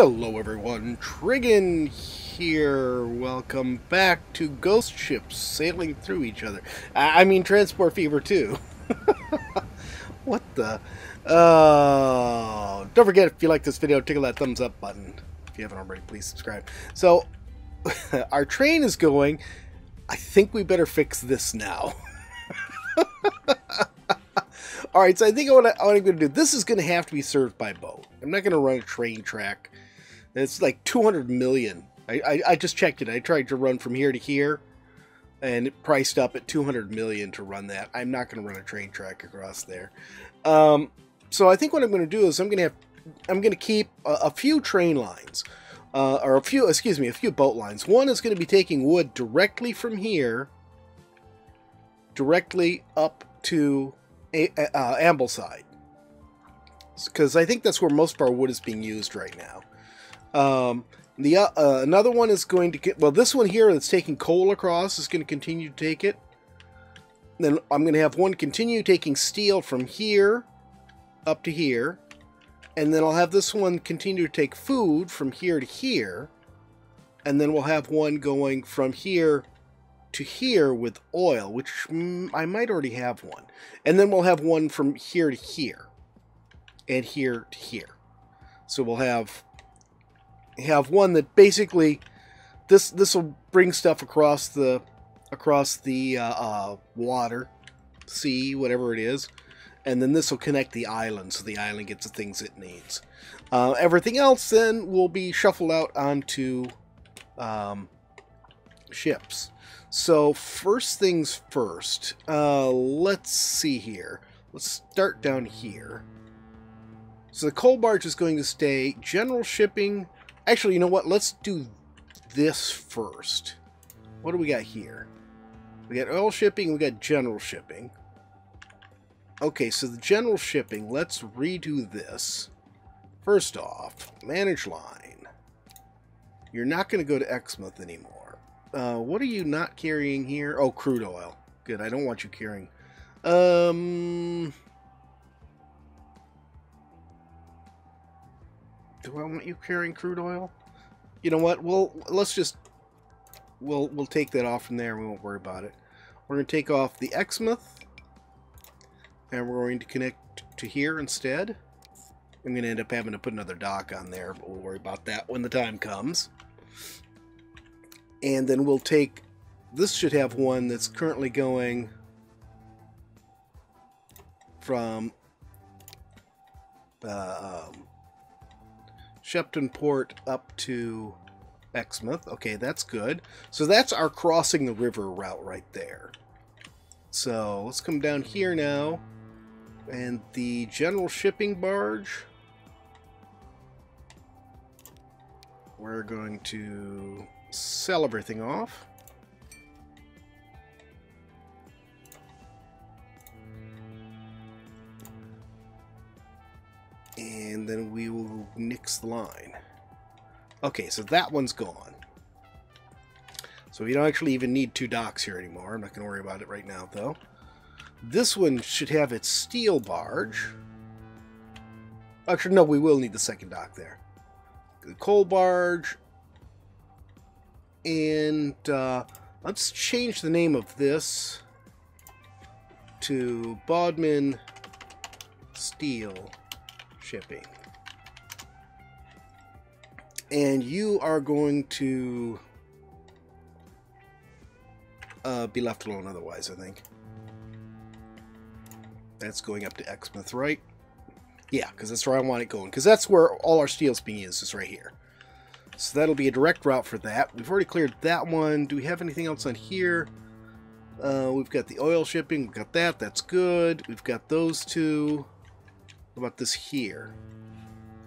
Hello everyone, Trigan here. Welcome back to Ghost Ships Sailing Through Each Other. I mean Transport Fever 2. What the? Don't forget, if you like this video, tickle that thumbs up button. If you haven't already, please subscribe. So, our train is going. I think we better fix this now. Alright, so I think what I'm going to do, this is going to have to be served by boat. I'm not going to run a train track. It's like 200 million. I just checked it. I tried to run from here to here, and it priced up at 200 million to run that. I'm not going to run a train track across there. So I think what I'm going to do is I'm going to keep a few train lines, or a few boat lines. One is going to be taking wood directly from here, directly up to Ambleside, because I think that's where most of our wood is being used right now. Another one is going to get, well, this one here that's taking coal across is going to continue to take it. Then I'm going to have one continue taking steel from here up to here, and then I'll have this one continue to take food from here to here, and then we'll have one going from here to here with oil, which I might already have one, and then we'll have one from here to here and here to here. So we'll have one that basically this will bring stuff across the water, sea, whatever it is, and then this will connect the island, so the island gets the things it needs. Everything else then will be shuffled out onto ships. So first things first, let's see here. Let's start down here. So the coal barge is going to stay general shipping. Actually, you know what? Let's do this first. What do we got here? We got oil shipping, we got general shipping. Okay, so the general shipping, let's redo this. First off, manage line. You're not going to go to Exmouth anymore. What are you not carrying here? Oh, crude oil. Good, I don't want you carrying. Do I want you carrying crude oil? You know what? Well, let's just... We'll take that off from there. We won't worry about it. We're going to take off the Exmouth, and we're going to connect to here instead. I'm going to end up having to put another dock on there, but we'll worry about that when the time comes. And then we'll take, this should have one that's currently going from Shepton Port up to Exmouth. Okay, that's good. So that's our crossing the river route right there. So let's come down here now. And the general shipping barge, we're going to sell everything off. And then we will nix the line. Okay, so that one's gone. So we don't actually even need two docks here anymore. I'm not going to worry about it right now, though. This one should have its steel barge. Actually, no, we will need the second dock there. The coal barge. And let's change the name of this to Bodmin Steel Shipping. And you are going to be left alone otherwise, I think. That's going up to Exmouth, right? Yeah, because that's where I want it going. Because that's where all our steel's being used, is right here. So that'll be a direct route for that. We've already cleared that one. Do we have anything else on here? We've got the oil shipping. We've got that. That's good. We've got those two. What about this here?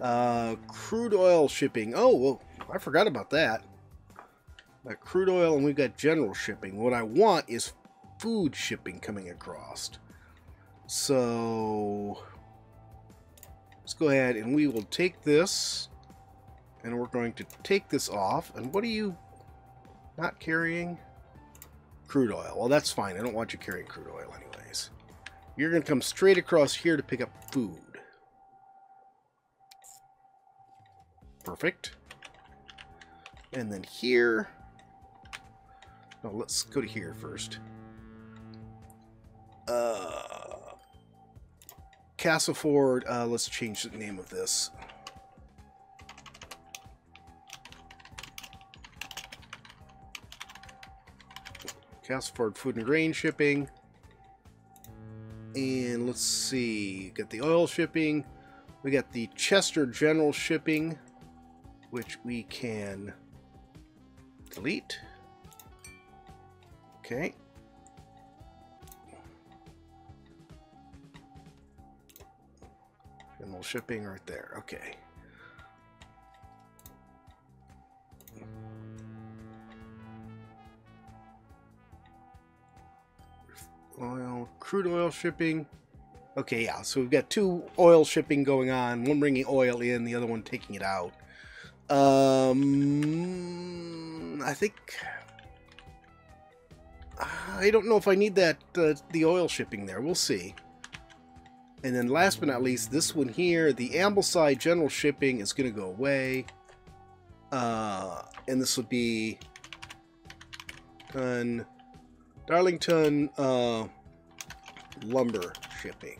Crude oil shipping. Oh, well, I forgot about that. Got crude oil, and we've got general shipping. What I want is food shipping coming across. So let's go ahead, and we will take this. And we're going to take this off. And what are you not carrying? Crude oil. Well, that's fine. I don't want you carrying crude oil anyways. You're going to come straight across here to pick up food. Perfect. And then here. No, let's go to here first. Castleford. Let's change the name of this. Castleford food and grain shipping. And let's see, got the oil shipping. We got the Chester general shipping, which we can delete. Okay. General shipping right there. Okay. Oil, crude oil shipping. Okay, yeah, so we've got two oil shipping going on, one bringing oil in, the other one taking it out. I think, I don't know if I need that, the oil shipping there, we'll see. And then last but not least, this one here, the Ambleside general shipping is going to go away. And this will be done. Darlington lumber shipping,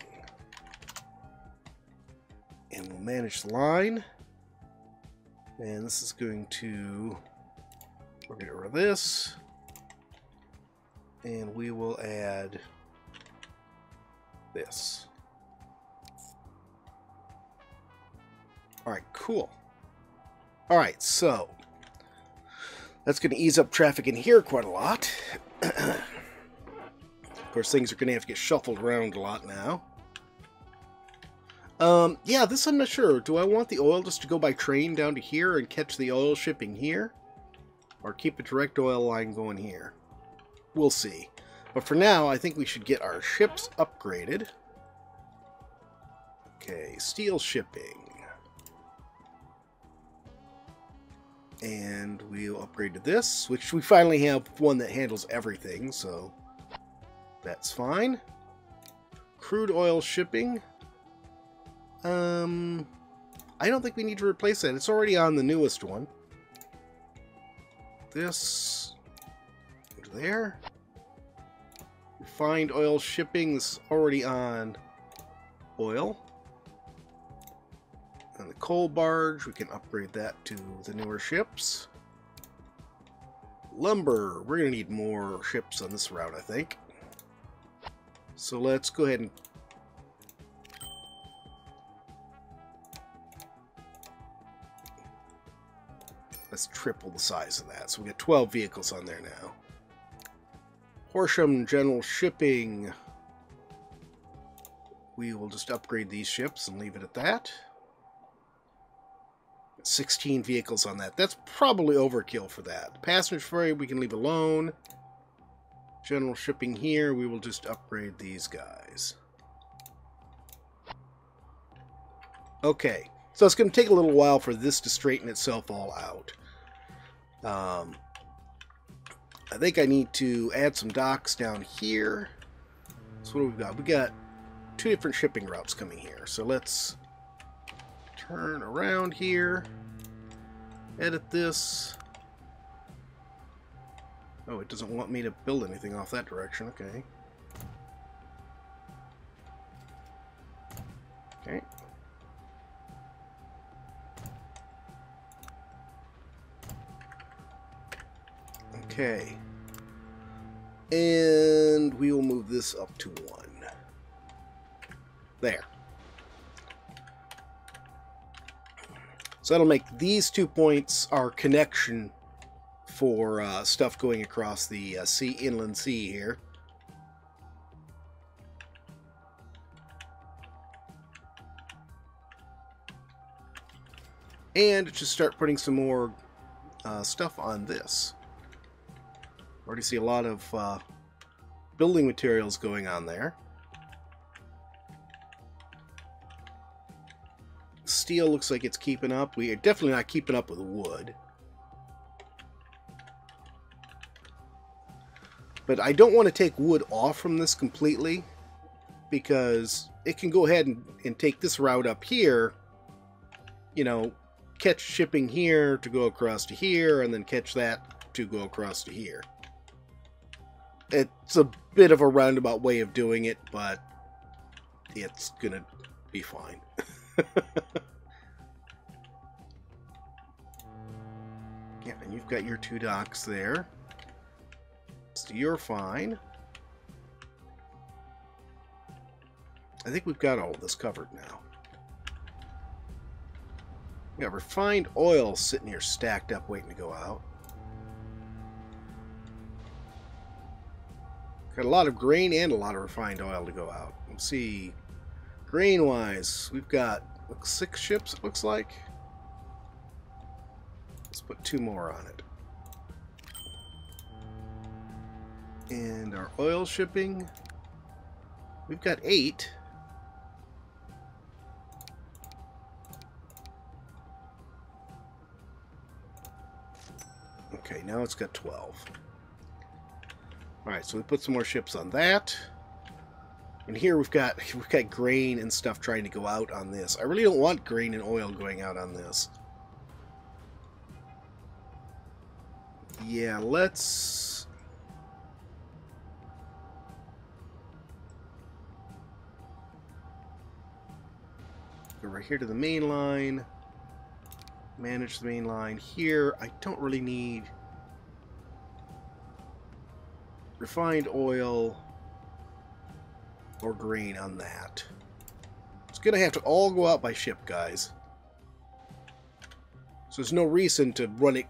and we'll manage the line, and this is going to, we'll get rid of this, and we will add this. Alright, cool. Alright, so that's going to ease up traffic in here quite a lot. Of course, things are going to have to get shuffled around a lot now. Yeah, this I'm not sure. Do I want the oil just to go by train down to here and catch the oil shipping here? Or keep a direct oil line going here? We'll see. But for now, I think we should get our ships upgraded. Okay, steel shipping. And we'll upgrade to this, which we finally have one that handles everything, so that's fine. Crude oil shipping. I don't think we need to replace that. It's already on the newest one. This there. Refined oil shipping is already on oil. And the coal barge, we can upgrade that to the newer ships. Lumber, we're going to need more ships on this route, I think. So let's go ahead and... let's triple the size of that. So we got 12 vehicles on there now. Horsham general shipping. We will just upgrade these ships and leave it at that. 16 vehicles on that. That's probably overkill for that. The passenger ferry we can leave alone. General shipping here, we will just upgrade these guys. Okay, so it's going to take a little while for this to straighten itself all out. I think I need to add some docks down here. So what do we got? We got two different shipping routes coming here. So let's turn around here, edit this. Oh, it doesn't want me to build anything off that direction. Okay. Okay. Okay. And we will move this up to 1. There. So that'll make these 2 points our connection for stuff going across the sea, inland sea here. And it should start putting some more stuff on this. Already see a lot of building materials going on there. Steel looks like it's keeping up. We are definitely not keeping up with wood. But I don't want to take wood off from this completely, because it can go ahead and take this route up here, you know, catch shipping here to go across to here, and then catch that to go across to here. It's a bit of a roundabout way of doing it, but it's gonna be fine. Yeah, and you've got your two docks there, so you're fine. I think we've got all this covered now. We got refined oil sitting here stacked up waiting to go out. Got a lot of grain and a lot of refined oil to go out. Let's see. Grain-wise, we've got 6 ships, it looks like. Let's put 2 more on it. And our oil shipping, we've got 8. Okay, now it's got 12. Alright, so we put some more ships on that. And here we've got grain and stuff trying to go out on this. I really don't want grain and oil going out on this. Yeah, let's... go right here to the main line. Manage the main line here. I don't really need refined oil or grain on that. It's gonna have to all go out by ship, guys. So there's no reason to run it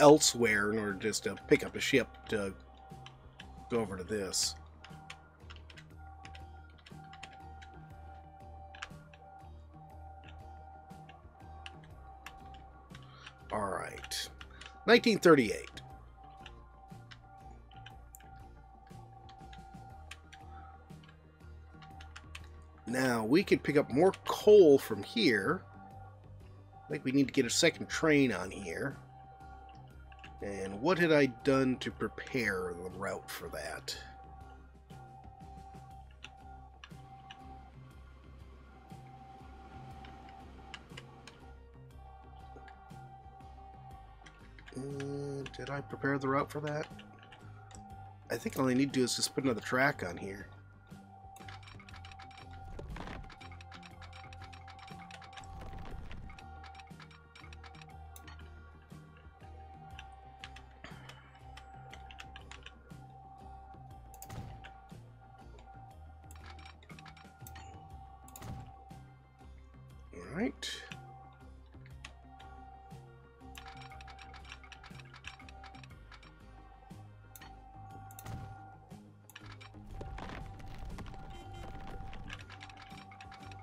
elsewhere in order just to pick up a ship to go over to this. All right, 1938. Now, we could pick up more coal from here. I think we need to get a second train on here. And what had I done to prepare the route for that? Did I prepare the route for that? I think all I need to do is just put another track on here.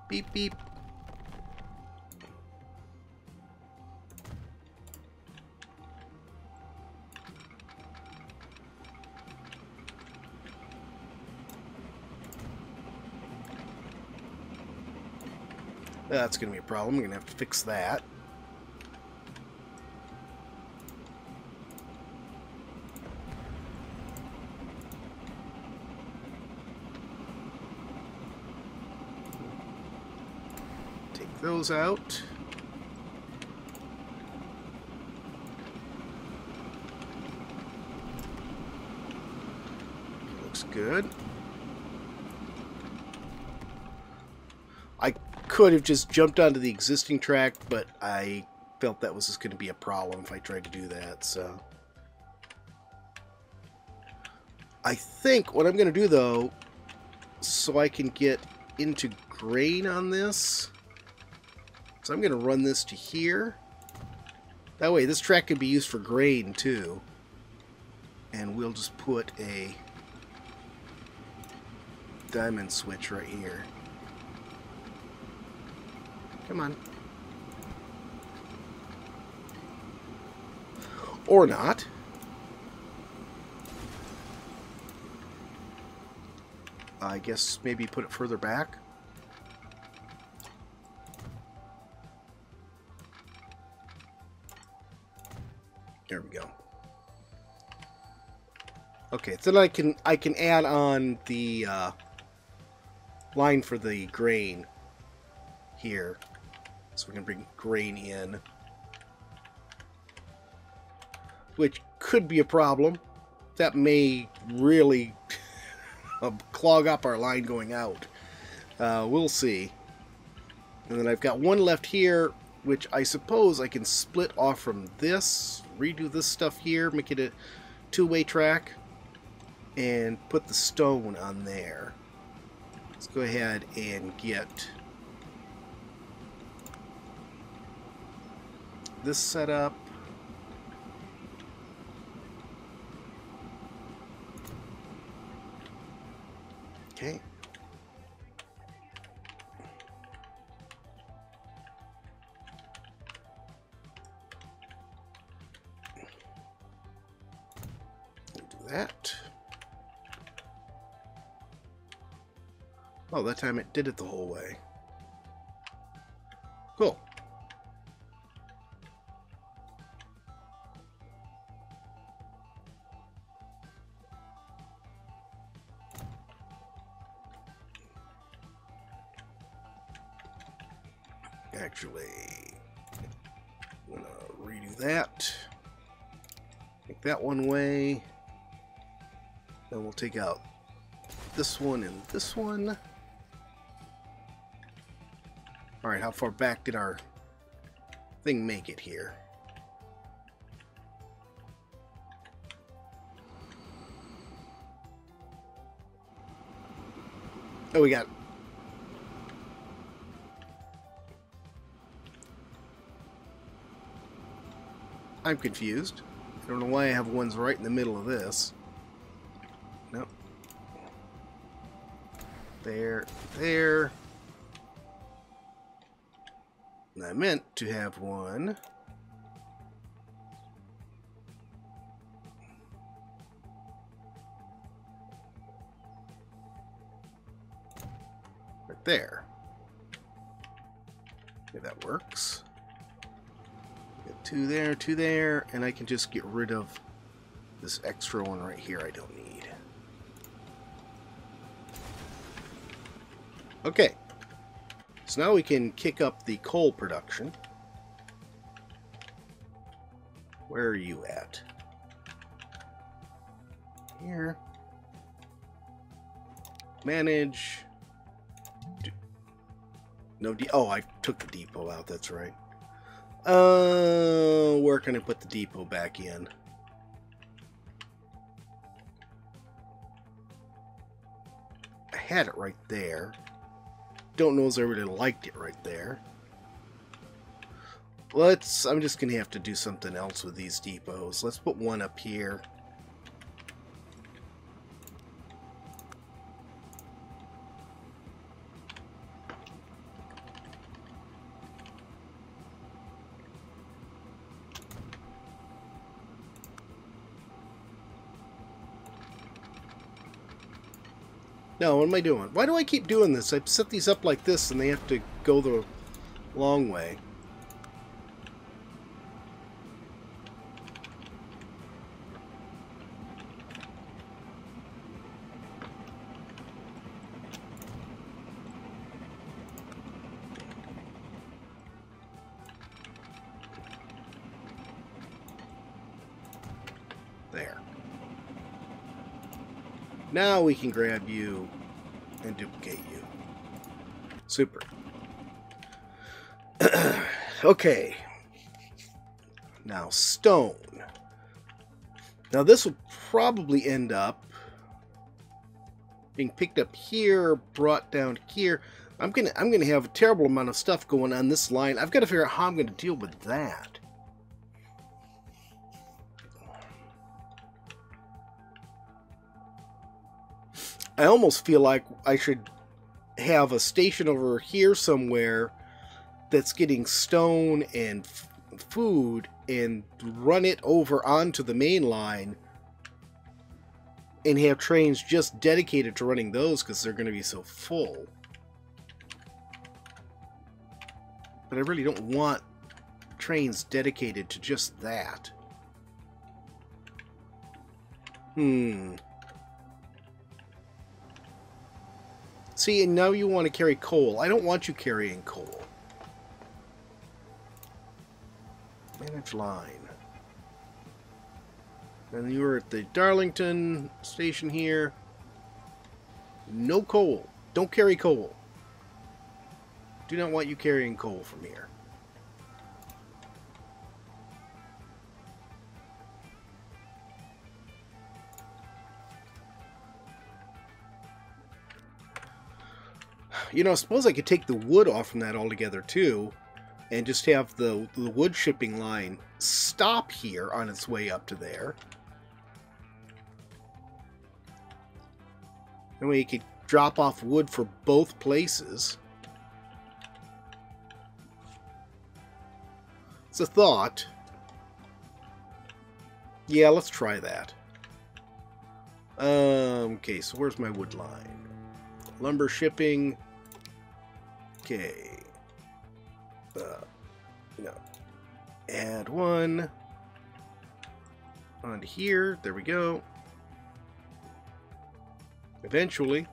Beep, beep. That's going to be a problem. We're going to have to fix that. Those out. Looks good. I could have just jumped onto the existing track, but I felt that was just going to be a problem if I tried to do that, so. I think what I'm going to do, though, so I can get into grain on this... so I'm going to run this to here. That way this track could be used for grain too. And we'll just put a diamond switch right here. Come on. Or not. I guess maybe put it further back. There we go. Okay, so then I can add on the line for the grain here. So we can bring grain in. which could be a problem. That may really clog up our line going out. We'll see. And then I've got one left here, which I suppose I can split off from this, redo this stuff here, make it a two-way track, and put the stone on there. Let's go ahead and get this set up. Okay. That. Oh, that time it did it the whole way. Cool. Actually, I'm gonna redo that. Make that one way. Then we'll take out this one and this one. Alright, how far back did our thing make it here? Oh, we got... I'm confused. I don't know why I have ones right in the middle of this. Nope. There, there. And I meant to have one. Right there. Okay, that works. Get two there, and I can just get rid of this extra one right here I don't need. Okay, so now we can kick up the coal production. Where are you at? Here. Manage. No, oh, I took the depot out, that's right. Where can I put the depot back in? I had it right there. Don't know if I really liked it right there. Let's, I'm just gonna have to do something else with these depots. Let's put one up here. No, what am I doing? Why do I keep doing this? I set these up like this and they have to go the long way. There. Now we can grab you and duplicate you. Super. Okay. Now, stone. Now, this will probably end up being picked up here, brought down here. I'm gonna have a terrible amount of stuff going on this line. I've got to figure out how I'm gonna deal with that. I almost feel like I should have a station over here somewhere that's getting stone and food and run it over onto the main line and have trains just dedicated to running those because they're going to be so full. But I really don't want trains dedicated to just that. See, and now you want to carry coal. I don't want you carrying coal. Manage line. And you were at the Darlington station here. No coal. Don't carry coal. Do not want you carrying coal from here. You know, I suppose I could take the wood off from that altogether, too, and just have the wood shipping line stop here on its way up to there. That way you could drop off wood for both places. It's a thought. Yeah, let's try that. Okay, so where's my wood line? Lumber shipping... Okay. No. Add one onto here. There we go. Eventually.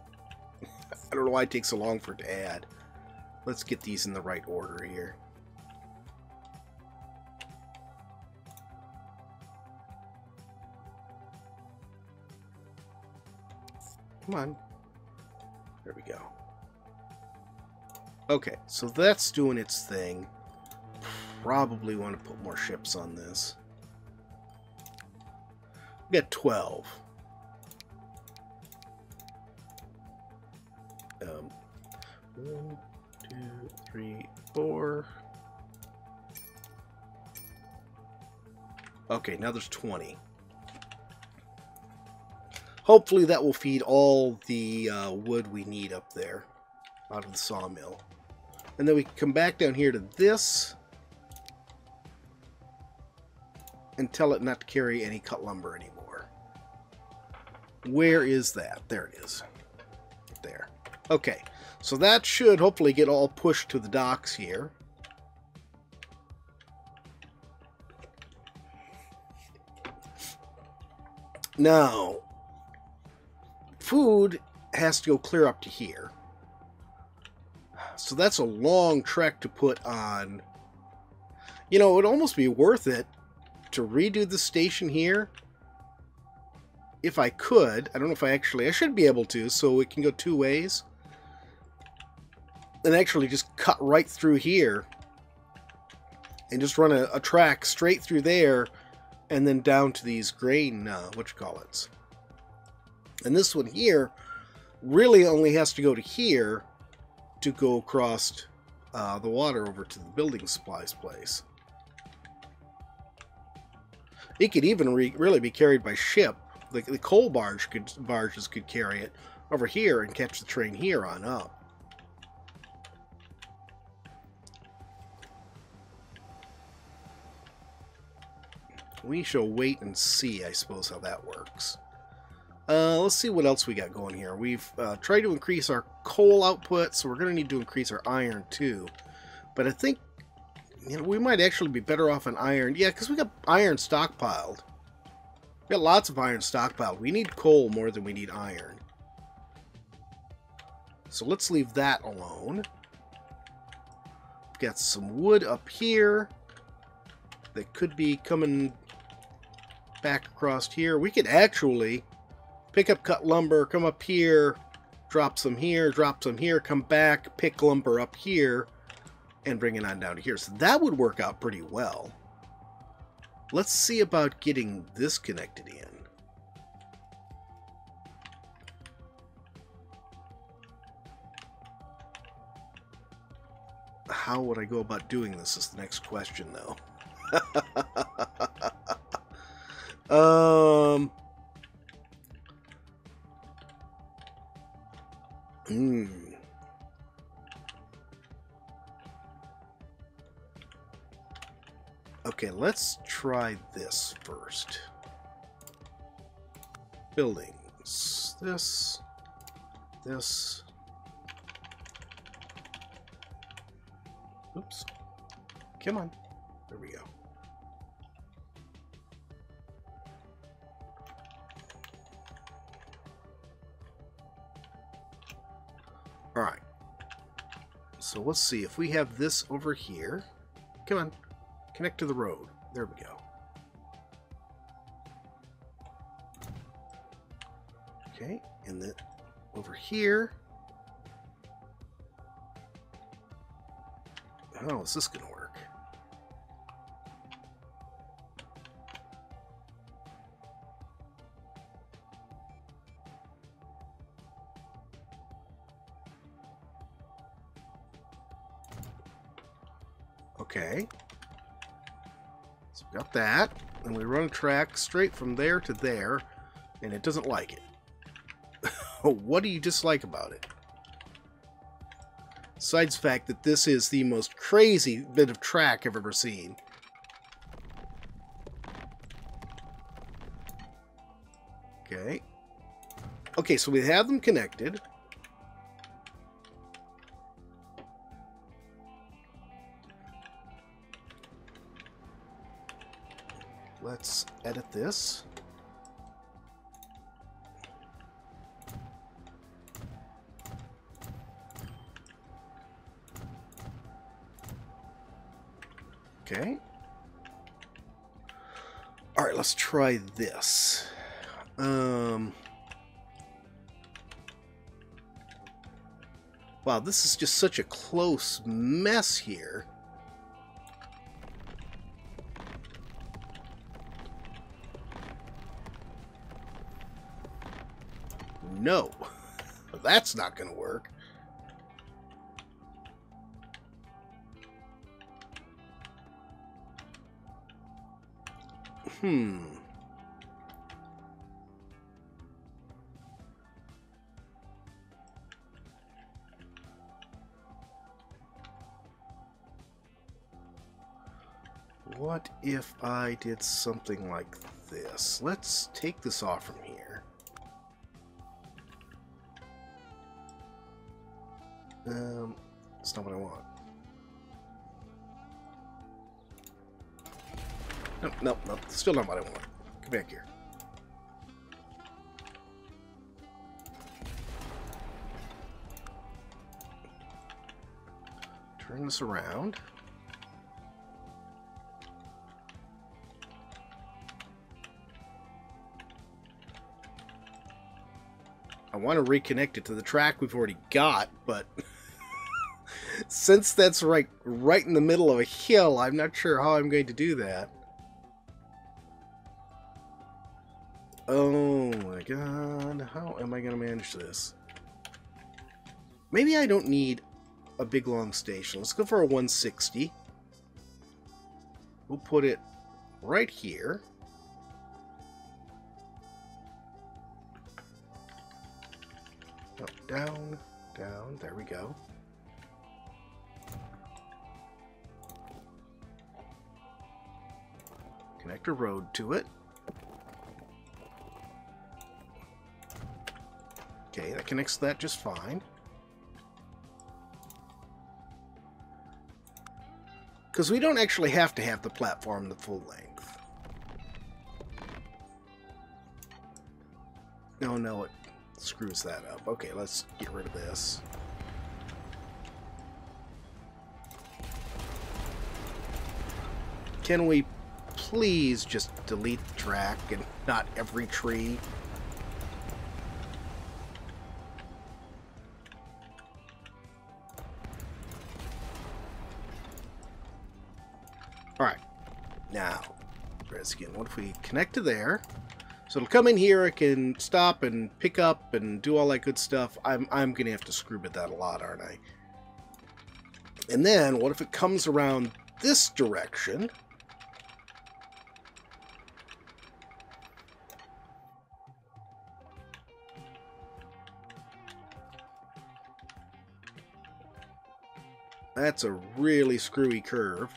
I don't know why it takes so long for it to add. Let's get these in the right order here. Come on. There we go. Okay, so that's doing its thing. Probably want to put more ships on this. We got 12. One, two, three, four. Okay, now there's 20. Hopefully that will feed all the wood we need up there out of the sawmill. And then we can come back down here to this and tell it not to carry any cut lumber anymore. Where is that? There it is. There. Okay. So that should hopefully get all pushed to the docks here. Now, food has to go clear up to here. So that's a long trek to put on. You know, it would almost be worth it to redo the station here. If I could. I don't know if I actually... I should be able to, so it can go two ways. And actually just cut right through here. And just run a track straight through there. And then down to these grain... whatchamacallits. And this one here really only has to go to here to go across the water over to the building supplies place. It could even really be carried by ship. The coal barges could carry it over here and catch the train here on up. We shall wait and see, I suppose, how that works. Let's see what else we got going here. We've tried to increase our coal output, so we're going to need to increase our iron too. But I think, you know, we might actually be better off on iron. Yeah, because we got iron stockpiled. We got lots of iron stockpiled. We need coal more than we need iron. So let's leave that alone. We've got some wood up here that could be coming back across here. We could actually... pick up cut lumber, come up here, drop some here, come back, pick lumber up here, and bring it on down to here. So that would work out pretty well. Let's see about getting this connected in. How would I go about doing this is the next question, though. Okay, let's try this first. Buildings. This. This. Oops. Come on. There we go. Alright, so let's see if we have this over here. Come on, connect to the road. There we go. Okay, and then over here. How is this going to work? Okay. So we got that. And we run a track straight from there to there. And it doesn't like it. What do you dislike about it? Besides the fact that this is the most crazy bit of track I've ever seen. Okay. Okay, so we have them connected. Let's edit this. Okay. All right, let's try this. Wow, this is just such a close mess here. No, that's not going to work. What if I did something like this? Let's take this off from here. That's not what I want. Nope, nope, nope. Still not what I want. Come back here. Turn this around. I want to reconnect it to the track we've already got, but since that's right in the middle of a hill, I'm not sure how I'm going to do that. Oh my god, how am I going to manage this? Maybe I don't need a big long station. Let's go for a 160. We'll put it right here. Up, down, down, there we go. Connect a road to it. Okay, that connects to that just fine. Because we don't actually have to have the platform the full length. No, no, it screws that up. Okay, let's get rid of this. Can we please just delete the track and not every tree? Again, what if we connect to there? So it'll come in here, it can stop and pick up and do all that good stuff. I'm gonna have to screw with that a lot, aren't I? And then what if it comes around this direction? That's a really screwy curve.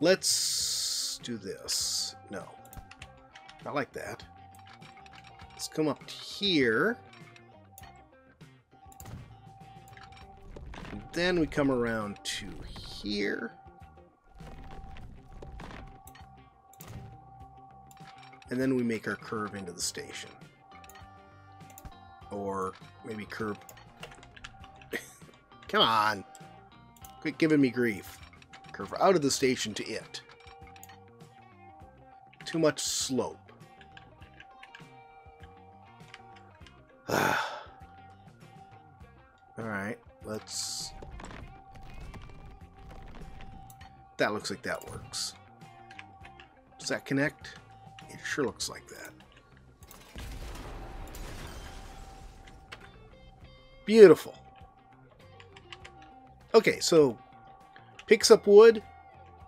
Let's do this. No. Not like that. Let's come up here. And then we come around to here. And then we make our curve into the station. Or maybe curve. Come on. Quit giving me grief. Curve out of the station to it. Too much slope. parts. That looks like that works. Does that connect? It sure looks like that. Beautiful. Okay, so picks up wood,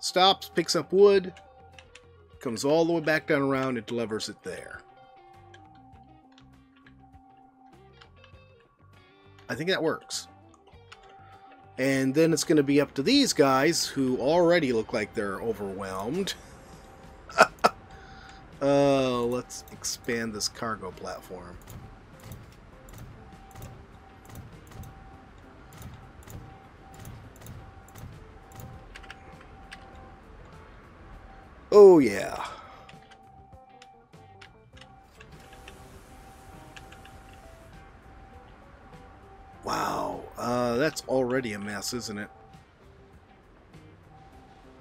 stops, picks up wood, comes all the way back down around and delivers it there. I think that works. And then it's going to be up to these guys who already look like they're overwhelmed. Let's expand this cargo platform. Oh, yeah. Wow. That's already a mess, isn't it?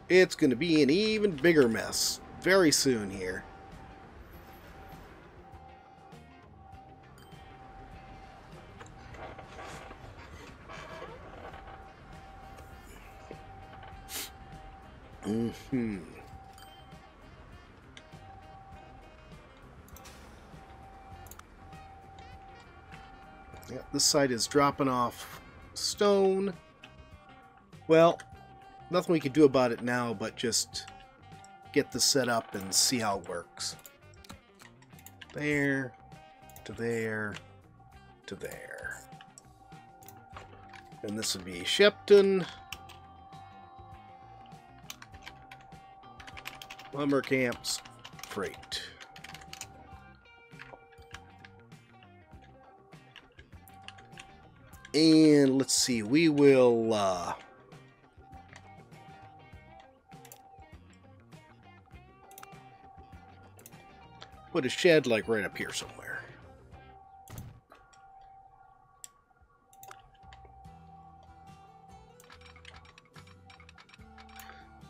It's going to be an even bigger mess very soon here. Mm-hmm. Yeah, this side is dropping off stone. Well, nothing we can do about it now, but just get this set up and see how it works. There, to there, to there. And this would be Shepton. Lumber camps, freight. And let's see, we will put a shed like right up here somewhere.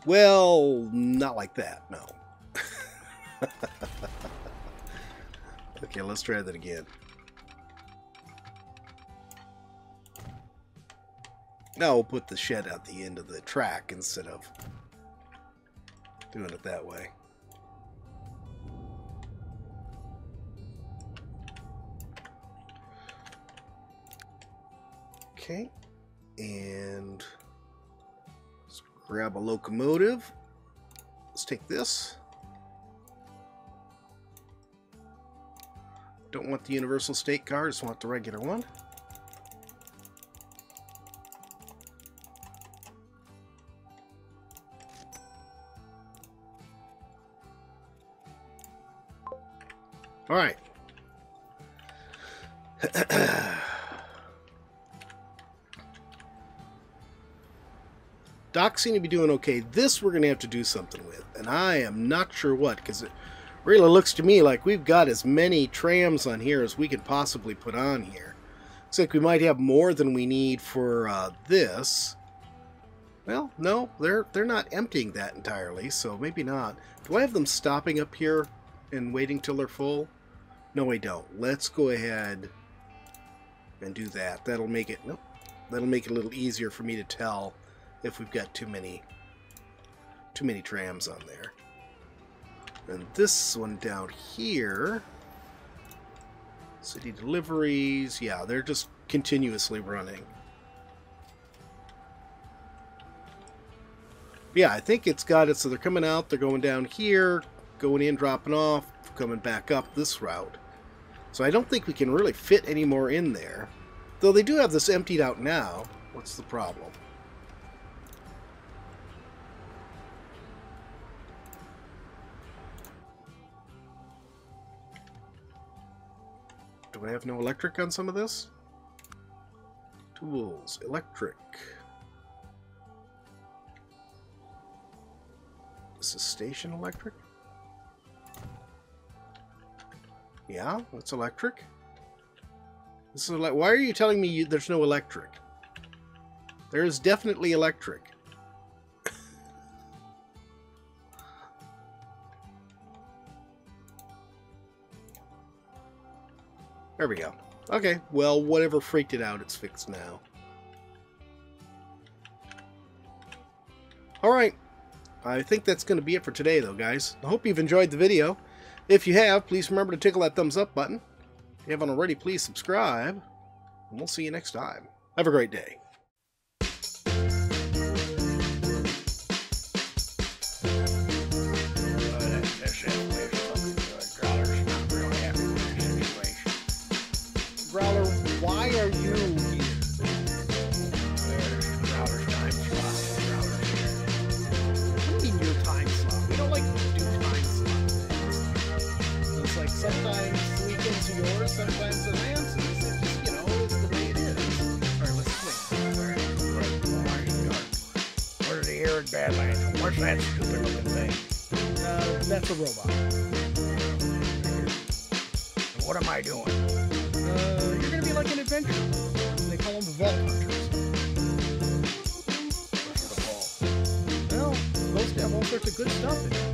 Well, not like that, no. Okay, let's try that again. Now we'll put the shed at the end of the track instead of doing it that way. Okay, and let's grab a locomotive. Let's take this. Don't want the universal state car, just want the regular one. All right. Docs seem to be doing okay. This we're going to have to do something with, and I am not sure what, because it really looks to me like we've got as many trams on here as we could possibly put on here. Looks like we might have more than we need for this. Well, no, they're not emptying that entirely, so maybe not. Do I have them stopping up here and waiting till they're full? No, I don't. Let's go ahead and do that. That'll make it, nope, that'll make it a little easier for me to tell if we've got too many trams on there. And this one down here, city deliveries, yeah, they're just continuously running. Yeah, I think it's got it, so they're coming out, they're going down here, going in, dropping off, coming back up this route. So I don't think we can really fit any more in there. Though they do have this emptied out now. What's the problem? Do I have no electric on some of this? Tools, electric. This is station electric? Yeah, that's electric. This is like, why are you telling me there's no electric? There is definitely electric. There we go. Okay, well, whatever freaked it out, it's fixed now. Alright, I think that's going to be it for today though, guys. I hope you've enjoyed the video. If you have, please remember to tickle that thumbs up button. If you haven't already, please subscribe, and we'll see you next time. Have a great day. Sometimes it answers, it just, you know, it's the way it is. Or let's think, where are the arid badlands? What's that stupid looking thing? That's a robot. And what am I doing? You're gonna be like an adventurer. They call them the vault hunters. What's the vault? Well, those have all sorts of good stuff in them.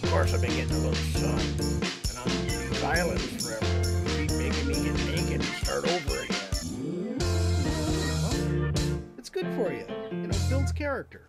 Of course, I've been getting a little sun, and I'm in these islands forever. Keep making me get naked and start over again. Well, it's good for you. You know, it builds character.